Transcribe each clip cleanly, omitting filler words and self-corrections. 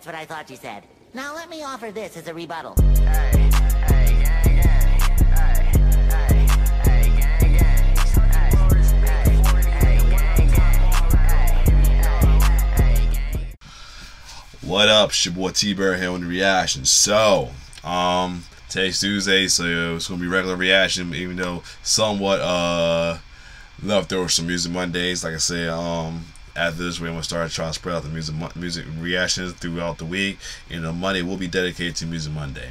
That's what I thought you said. Now let me offer this as a rebuttal. Hey. What up, it's your boy T-Bear here on the reaction. So, today's Tuesday, so it's gonna be regular reaction, even though somewhat leftover some music Mondays. Like I said, after this, we're gonna start trying to spread out the music reactions throughout the week. You know, Monday will be dedicated to Music Monday.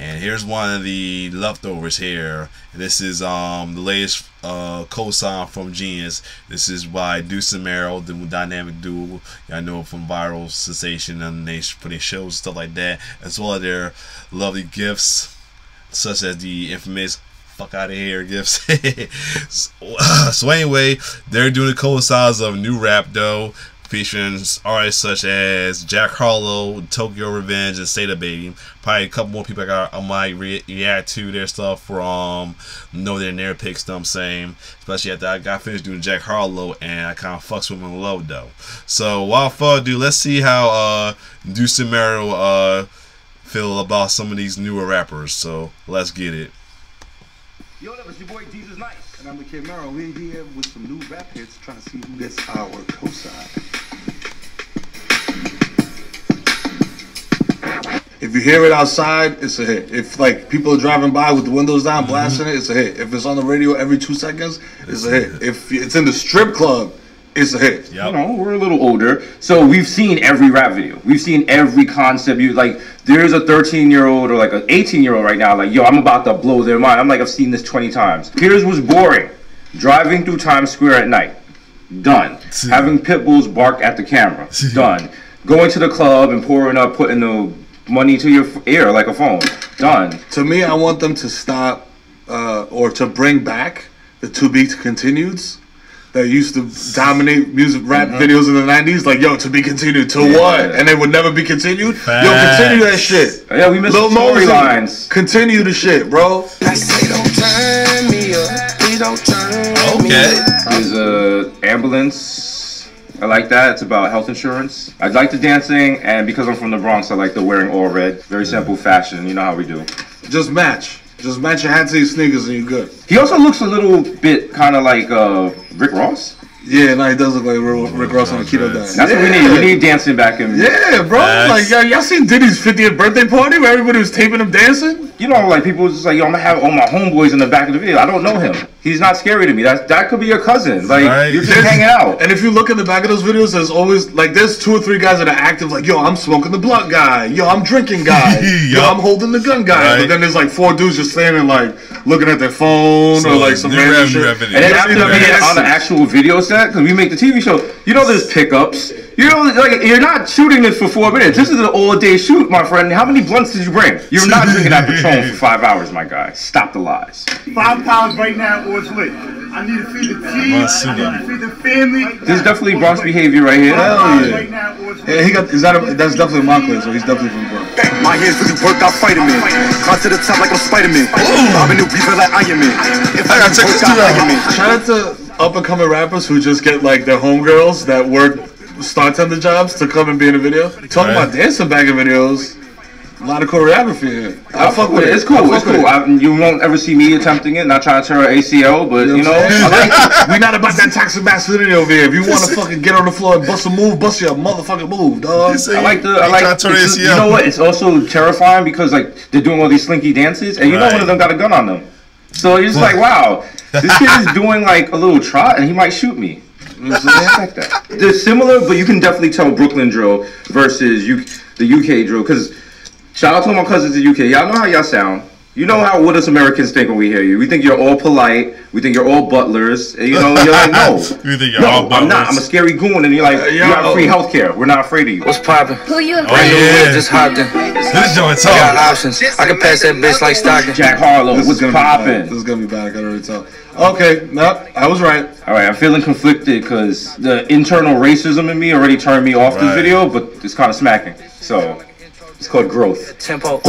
And here's one of the leftovers here. This is the latest co-sign from Genius. This is by Desus and Mero, the dynamic duo. Y'all know from Viral Sensation and they put in shows and stuff like that, as well as their lovely gifts, such as the infamous fuck out of here gifts. So anyway, they're doing the co-signs of new rap though, featuring artists such as Jack Harlow, Tokyo Revenge, and Sada Baby. Probably a couple more people I might react to their stuff from, know their picks, know what I'm saying? Especially after I got finished doing Jack Harlow, and I kind of fucks with him in love, though. So, without further ado, let's see how Desus and Mero feel about some of these newer rappers. So, let's get it. Yo, that was your boy Desus Nice. And I'm the Kid Mero. We're here with some new rap hits, trying to see who gets our cosign. If you hear it outside, it's a hit. If like people are driving by with the windows down, blasting it, it's a hit. If it's on the radio every 2 seconds, it's a hit. If it's in the strip club, it's a hit. Yep. You know, we're a little older, so we've seen every rap video. We've seen every concept. You like, there's a 13-year-old or like an 18-year-old right now, like, yo, I'm about to blow their mind. I'm like, I've seen this 20 times. Here's what's boring: driving through Times Square at night, done. Having pit bulls bark at the camera, done. Going to the club and pouring up, putting the money to your ear like a phone, done. To me, I want them to stop or to bring back the to-be-continueds that used to dominate music rap videos in the 90s, like, yo, to be continued, to what? And they would never be continued? Facts. Yo, continue that shit. Yeah, we missed Lil Mosey lines. Continue the shit, bro. I say don't turn me up, please don't turn me up. There's a ambulance, I like that, it's about health insurance. I like the dancing, and because I'm from the Bronx, I like the wearing all red. Very simple fashion, you know how we do. Just match. Just match your hat to your sneakers and you're good. He also looks a little bit kind of like Rick Ross. Yeah, no, he does look like Rick Ross on a keto diet. That's what we need. We need dancing back in. Yeah, bro. That's... Like, y'all seen Diddy's 50th birthday party where everybody was taping him dancing? You know, like, people was just like, yo, I'm gonna have all my homeboys in the back of the video. I don't know him. He's not scary to me. That could be your cousin. Like, right. You're just hanging out. And if you look in the back of those videos, there's always, like, there's 2 or 3 guys that are active, like, yo, I'm smoking the blunt guy. Yo, I'm drinking guy. Yo, I'm holding the gun guy. Right. But then there's, like, 4 dudes just standing, like, looking at their phone or, like, some random shit. And then after being on the actual video, because we make the TV show, you know, there's pickups. You know, like, you're not shooting this for 4 minutes. This is an all-day shoot, my friend. How many blunts did you bring? You're not drinking that Patron for 5 hours, my guy. Stop the lies. 5 pounds right now, or it's lit. I need to feed the kids. I need to feed the family. This is definitely Bronx behavior right here. Hell yeah. Right now, yeah, he got. Is that a, that's definitely Moncler, so he's definitely from Bronx. My hands really work, I fight him in. Cut to the top like I'm Spider-Man. I'm a new people like Iron Man. If I gotta check this dude out. Shout out to up-and-coming rappers who just get like their homegirls that work start-tender jobs to come and be in a video. Talking about dancing back in videos, a lot of choreography here. I fuck with it. It's cool. It's cool. You won't ever see me attempting it. Not trying to tear an ACL, but you know, I like we're not about that toxic masculinity over here. If you want to fucking get on the floor and bust a move, bust your motherfucking move, dog. I like. You know what? It's also terrifying because like they're doing all these slinky dances, and you know one of them got a gun on them. So you're just like, wow, this kid is doing like a little trot and he might shoot me. Like that. They're similar, but you can definitely tell Brooklyn drill versus the UK drill. Because shout out to my cousins in the UK. Y'all know how y'all sound. You know how what us Americans think when we hear you. We think you're all polite. We think you're all butlers. And, you know, you're like, no. You think you're all butlers. I'm not. I'm a scary goon. And you're like, you have free health care. We're not afraid of you. What's poppin'? Who you in? Just hopped in. This joint's hard. I got options. I can pass that bitch like Stockton. Jack Harlow, what's poppin'? This is going to be bad. I already told. Okay, no, I was right. All right, I'm feeling conflicted because the internal racism in me already turned me off this video, but it's kind of smacking. So it's called growth. Tempo.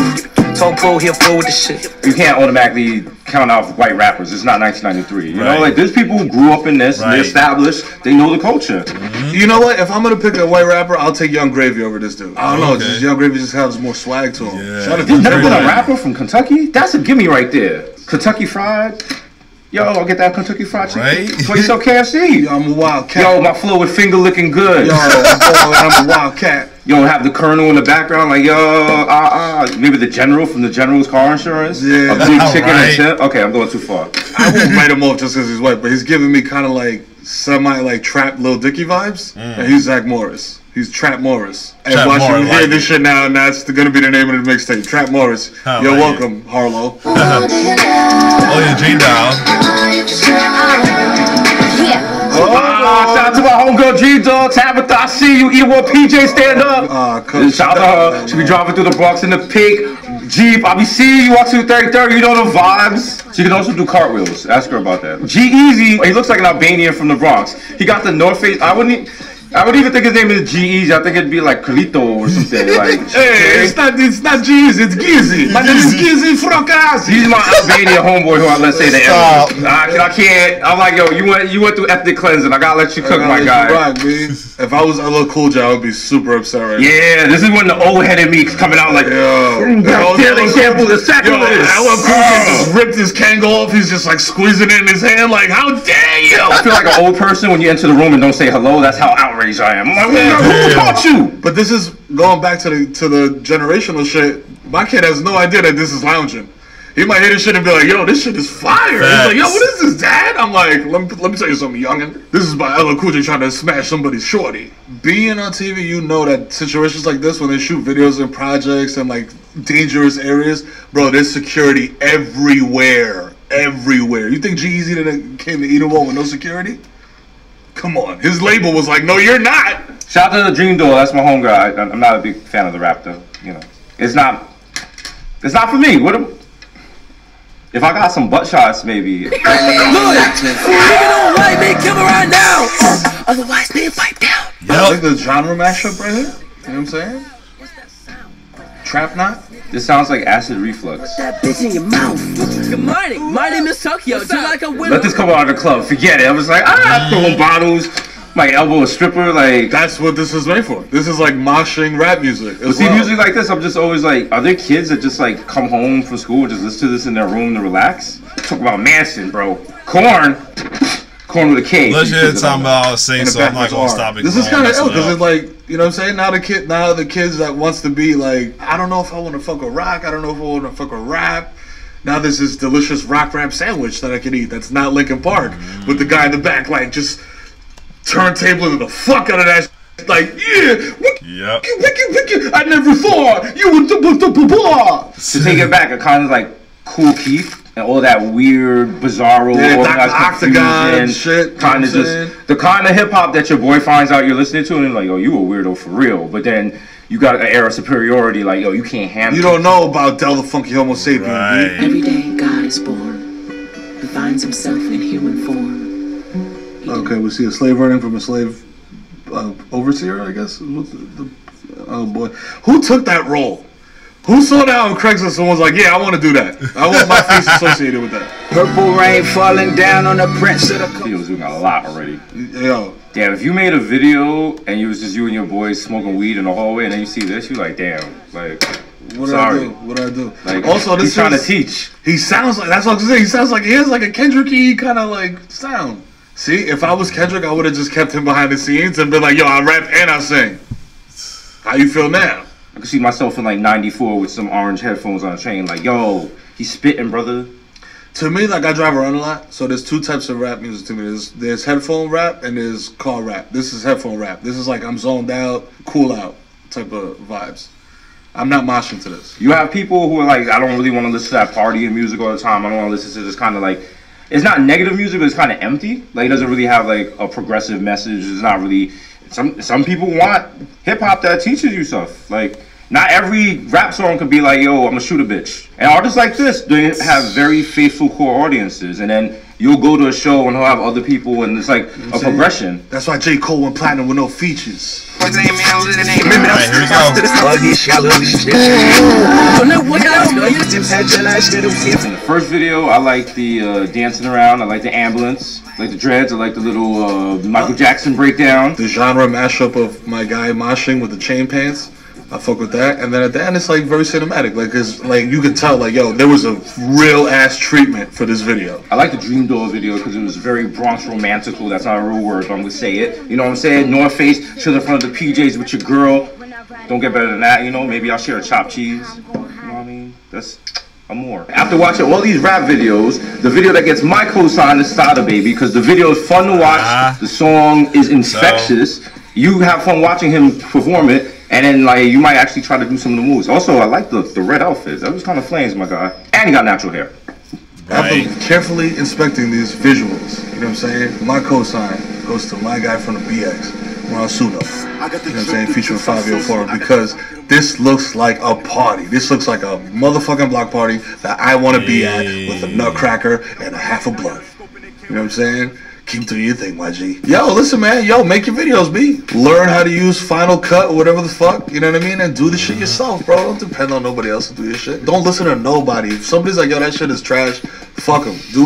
Tone Pro here, flow with the shit. You can't automatically count off white rappers. It's not 1993. You know, like there's people who grew up in this. Right. They're established. They know the culture. Mm-hmm. You know what? If I'm gonna pick a white rapper, I'll take Yung Gravy over this dude. I don't know. Just Yung Gravy just has more swag to him. Yeah. He's never been a rapper from Kentucky. That's a gimme right there. Kentucky Fried. Yo, I'll get that Kentucky Fried Chicken. Right? Play some KFC. Yo, I'm a wild cat. Yo, my flow with finger looking good. Yo, I'm a wild cat. You don't have the colonel in the background, like, yo, maybe the general from the general's car insurance? Yeah. A big chicken and chip? Okay, I'm going too far. I won't write him off just because he's white, but he's giving me kind of like semi-like trap Lil Dicky vibes. Mm. And he's Zach Morris. He's Trap Morris. And watch you hear this shit now, and that's going to be the name of the mixtape. Trap Morris. Oh, you're welcome, Harlow. Oh, yeah, Dream Dial. Shout out to my homegirl G-Doll, Tabitha. I see you, E1 PJ, stand up. Shout out to her. She be driving through the Bronx in the pink Jeep. I be seeing you, 1, 2, 3, 3. You know the vibes. She can also do cartwheels. Ask her about that. G-Eazy, he looks like an Albanian from the Bronx. He got the North Face. I wouldn't even think his name is G-Eazy. I think it'd be like Carlito or something. Like, hey, it's not G-Eazy, it's G-Eazy. My name is G-Eazy Frocas. He's my Albania homeboy who I let's say the L. I can't. I'm like, yo, you went through ethnic cleansing. I gotta let you cook, my guy. Rock, if I was LL Cool J, I would be super upset right now. Yeah, this is when the old head of me is coming out like, yo, daily sample the sacrilege. LL Cool J just ripped his Kangol off. He's just like squeezing it in his hand. Like, how dare you? I feel like an old person when you enter the room and don't say hello. That's how outraged I am. I'm like, who taught you? But this is going back to the generational shit. My kid has no idea that this is lounging. He might hear this shit and be like, yo, this shit is fire. Facts. He's like, yo, what is this, Dad? I'm like, let me tell you something, youngin. This is by LL Cool J trying to smash somebody's shorty. Being on TV, you know that situations like this, when they shoot videos and projects and like dangerous areas, bro, there's security everywhere. Everywhere. You think G-Eazy didn't came to Eat a Wall with no security? Come on. His label was like, no, you're not. Shout out to the Dream Doll. That's my home guy. I'm not a big fan of the rap, though. You know, it's not for me. What? If I got some butt shots, maybe. Look, nigga don't like me, kill me right now. Otherwise, being wiped out. I like the genre mashup right here. You know what I'm saying? Trap knot? This sounds like acid reflux. Put that bitch in your mouth. Good morning. My name is Tokyo. Do you like a winner? Let this come out of the club. Forget it. I was like, throwing bottles. My elbow a stripper. Like, that's what this is made for. This is like moshing rap music. Well, see, music like this, I'm just always like, are there kids that just like come home from school and just listen to this in their room to relax? Talk about Manson, bro. Corn with a K. Legit talking about saying so. I'm not gonna stop it. This is kind of ill because it's like, you know what I'm saying? Now the kids that wants to be like, I don't know if I want to fuck a rock. I don't know if I want to fuck a rap. Now there's this delicious rock rap sandwich that I can eat. That's not Linkin Park with the guy in the back like just turntabling the fuck out of that. Like, yeah, wicked. I never thought you would blah. To take it back, it kind of like Cool Keith. And all that weird, bizarro, octagon shit, kind of just the kind of hip hop that your boy finds out you're listening to, and he's like, "Yo, you a weirdo for real." But then you got an air of superiority, like, "Yo, you can't handle." You don't know about Del the Funky Homo sapiens. Right. Every day, God is born. He finds himself in human form. Okay, we see a slave running from a slave overseer, I guess. Oh boy, who took that role? Who saw that on Craigslist and was like, yeah, I want to do that. I want my face associated with that. Purple rain falling down on the prince of the... He was doing a lot already. Yo. Damn, if you made a video and it was just you and your boys smoking weed in the hallway and then you see this, you like, damn, like... What do I do? Like, also, this trying to teach. He sounds like... That's what I was saying. He sounds like... He has like a Kendrick-y kind of like sound. See, if I was Kendrick, I would have just kept him behind the scenes and been like, yo, I rap and I sing. How you feel now? I could see myself in like '94 with some orange headphones on a train, like, yo, he's spitting, brother. To me, like, I drive around a lot, so there's two types of rap music to me. There's headphone rap and there's car rap. This is headphone rap. This is like I'm zoned out, cool out type of vibes. I'm not moshing to this. You have people who are like, I don't really want to listen to that party and music all the time. I don't want to listen to this kind of like, it's not negative music, but it's kind of empty. Like, it doesn't really have like a progressive message. It's not really. Some people want hip-hop that teaches you stuff. Like, not every rap song could be like, yo, I'm gonna shoot a bitch. And artists like this, they have very faithful core audiences. And then you'll go to a show and he'll have other people, and it's like a progression. That's why J. Cole went platinum with no features. Alright, here we go. In the first video, I like the dancing around, I like the ambulance, I like the dreads, I like the little Michael Jackson breakdown. The genre mashup of my guy moshing with the chain pants. I fuck with that, and then at the end it's like very cinematic, like it's like you can tell like yo, there was a real ass treatment for this video. I like the Dream Doll video because it was very Bronx romantical. That's not a real word, but I'm gonna say it. You know what I'm saying? North Face, chill in front of the PJs with your girl. Don't get better than that, you know. Maybe I'll share a chopped cheese. You know what I mean? That's more. After watching all these rap videos, the video that gets my cosign is Sada Baby because the video is fun to watch. The song is infectious. You have fun watching him perform it. And then, like, you might actually try to do some of the moves. Also, I like the red outfits. That was kind of flames, my guy. And he got natural hair. Right. After carefully inspecting these visuals, you know what I'm saying? My cosign goes to my guy from the BX, Ron Suno. You know what I'm saying? Featuring 504 because this looks like a party. This looks like a motherfucking block party that I want to be at with a nutcracker and a half a blunt. You know what I'm saying? Keep doing your thing, YG. Yo, listen, man. Yo, make your videos, B. Learn how to use Final Cut or whatever the fuck. You know what I mean? And do the shit yourself, bro. Don't depend on nobody else to do your shit. Don't listen to nobody. If somebody's like, yo, that shit is trash, fuck them. Do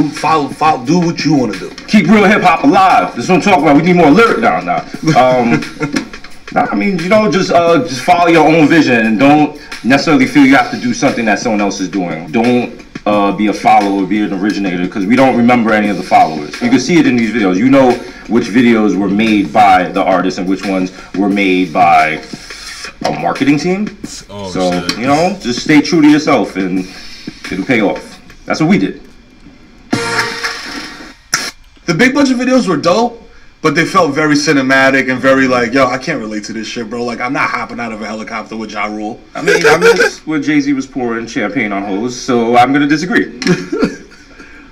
what you want to do. Keep real hip hop alive. This is what I'm talking about. We need more lyric down now. I mean, you know, just follow your own vision and don't necessarily feel you have to do something that someone else is doing. Don't be a follower, be an originator, because we don't remember any of the followers. You can see it in these videos. You know which videos were made by the artist and which ones were made by a marketing team. Oh, so, shit. You know, just stay true to yourself and it'll pay off. That's what we did. The big bunch of videos were dope, but they felt very cinematic and very like, yo, I can't relate to this shit, bro. Like, I'm not hopping out of a helicopter with Ja Rule. I mean, I miss when Jay-Z was pouring champagne on hoes, so I'm going to disagree. I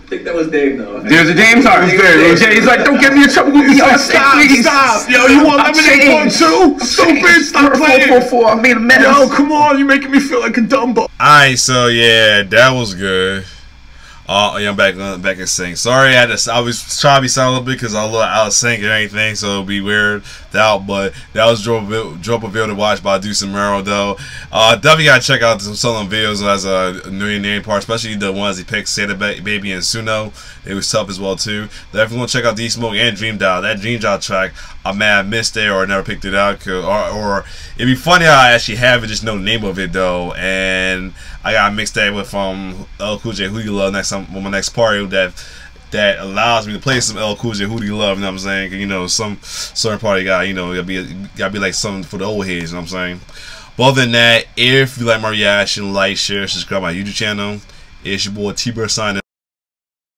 think that was Dame, though. There's a Dame time. Jay's like, don't get me in trouble with me. Stop. Yo, you want lemonade too? Stupid. Stop playing. 444. I made a mess. Yo, come on. You're making me feel like a Dumbo. All right, so, yeah, that was good. Yeah, I'm back and sing. Sorry, I was trying to be silent a bit because I was singing and anything, so it'd be weird out. But that was Dropaville to watch by Desus and Mero, though. Definitely gotta check out some videos as a New Year name part, especially the ones he picked, Sada Baby and Suno. It was tough as well too. Definitely want to check out D Smoke and Dream Dial. That Dream Dial track, I'm mad I missed it or I never picked it out. Or it'd be funny how I actually have it, just no name of it though. And I gotta mix that with El Cusier, Who You Love next time on my next party that allows me to play some El Cusier, Who Do You Love, you know what I'm saying? You know, some certain party guy, you know, gotta be like something for the old heads, you know what I'm saying? But other than that, if you like my reaction, like, share, subscribe to my YouTube channel. It's your boy T-Bear signing.